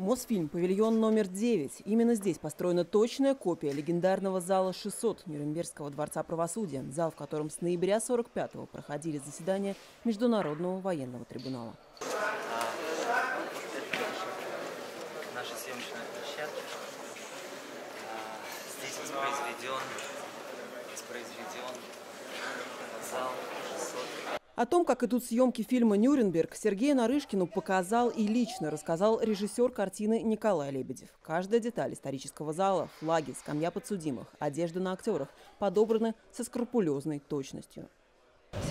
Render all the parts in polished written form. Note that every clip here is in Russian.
Мосфильм, павильон номер 9. Именно здесь построена точная копия легендарного зала 600 Нюрнбергского дворца правосудия, зал, в котором с ноября 1945-го проходили заседания Международного военного трибунала. Наша съемочная площадка. Здесь воспроизведен зал 600. О том, как идут съемки фильма «Нюрнберг», Сергею Нарышкину показал и лично рассказал режиссер картины Николай Лебедев. Каждая деталь исторического зала, флаги, скамья подсудимых, одежда на актерах подобраны со скрупулезной точностью.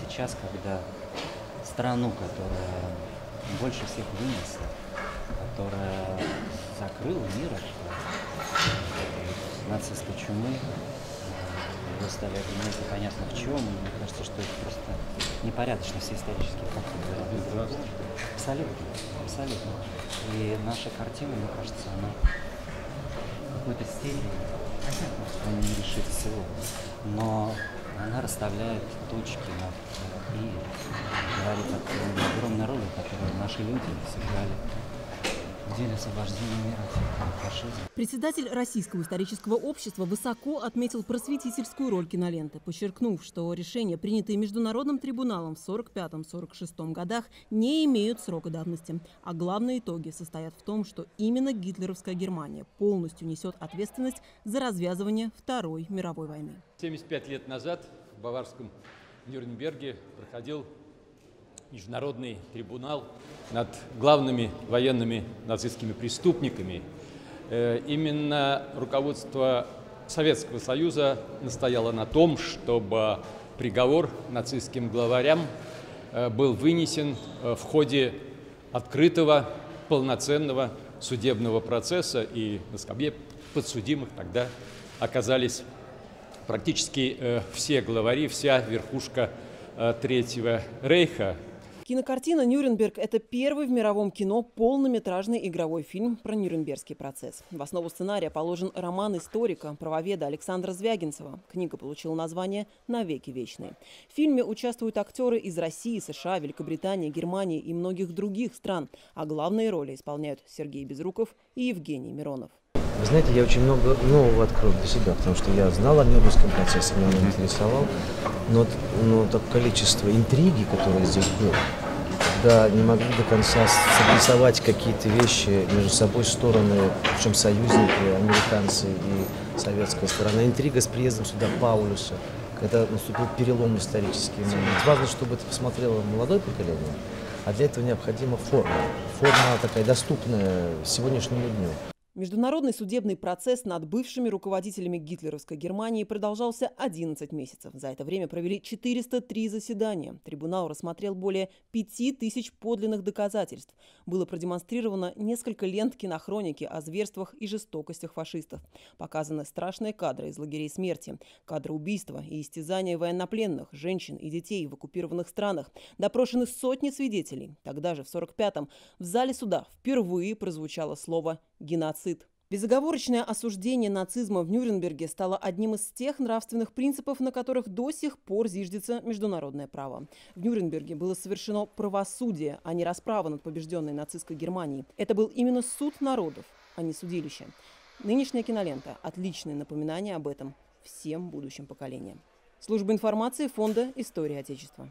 Сейчас, когда страну, которая больше всех вынесла, которая закрыла мир от нацистской чумы, вы стали обвинять непонятно в чем, мне кажется, что это просто непорядочно, все исторические факты. Абсолютно, абсолютно. И наша картина, мне кажется, она в какой-то степени, он не решит всего, но она расставляет точки над «и», говорит о огромной роли, которую наши люди сыграли. Председатель Российского исторического общества высоко отметил просветительскую роль киноленты, подчеркнув, что решения, принятые Международным трибуналом в 1945-1946 годах, не имеют срока давности. А главные итоги состоят в том, что именно гитлеровская Германия полностью несет ответственность за развязывание Второй мировой войны. 75 лет назад в баварском Нюрнберге проходил Международный трибунал над главными военными нацистскими преступниками. Именно руководство Советского Союза настояло на том, чтобы приговор нацистским главарям был вынесен в ходе открытого, полноценного судебного процесса, и на скамье подсудимых тогда оказались практически все главари, вся верхушка Третьего Рейха. Кинокартина «Нюрнберг» – это первый в мировом кино полнометражный игровой фильм про Нюрнбергский процесс. В основу сценария положен роман историка, правоведа Александра Звягинцева. Книга получила название «На веки вечные». В фильме участвуют актеры из России, США, Великобритании, Германии и многих других стран. А главные роли исполняют Сергей Безруков и Евгений Миронов. Вы знаете, я очень много нового открыл для себя, потому что я знал о Нюрнбергском процессе, меня он интересовал. Но так количество интриги, которые здесь было, когда не могли до конца согласовать какие-то вещи между собой стороны, причем союзники, американцы и советская сторона. Интрига с приездом сюда Паулюса, когда наступил перелом исторический момент. Важно, чтобы это посмотрело молодое поколение, а для этого необходима форма. Форма такая доступная сегодняшнему дню. Международный судебный процесс над бывшими руководителями гитлеровской Германии продолжался 11 месяцев. За это время провели 403 заседания. Трибунал рассмотрел более 5000 подлинных доказательств. Было продемонстрировано несколько лент кинохроники о зверствах и жестокостях фашистов. Показаны страшные кадры из лагерей смерти, кадры убийства и истязания военнопленных, женщин и детей в оккупированных странах. Допрошены сотни свидетелей. Тогда же, в 1945-м, в зале суда впервые прозвучало слово «геноцид». Безоговорочное осуждение нацизма в Нюрнберге стало одним из тех нравственных принципов, на которых до сих пор зиждется международное право. В Нюрнберге было совершено правосудие, а не расправа над побежденной нацистской Германией. Это был именно суд народов, а не судилище. Нынешняя кинолента – отличное напоминание об этом всем будущим поколениям. Служба информации Фонда истории Отечества.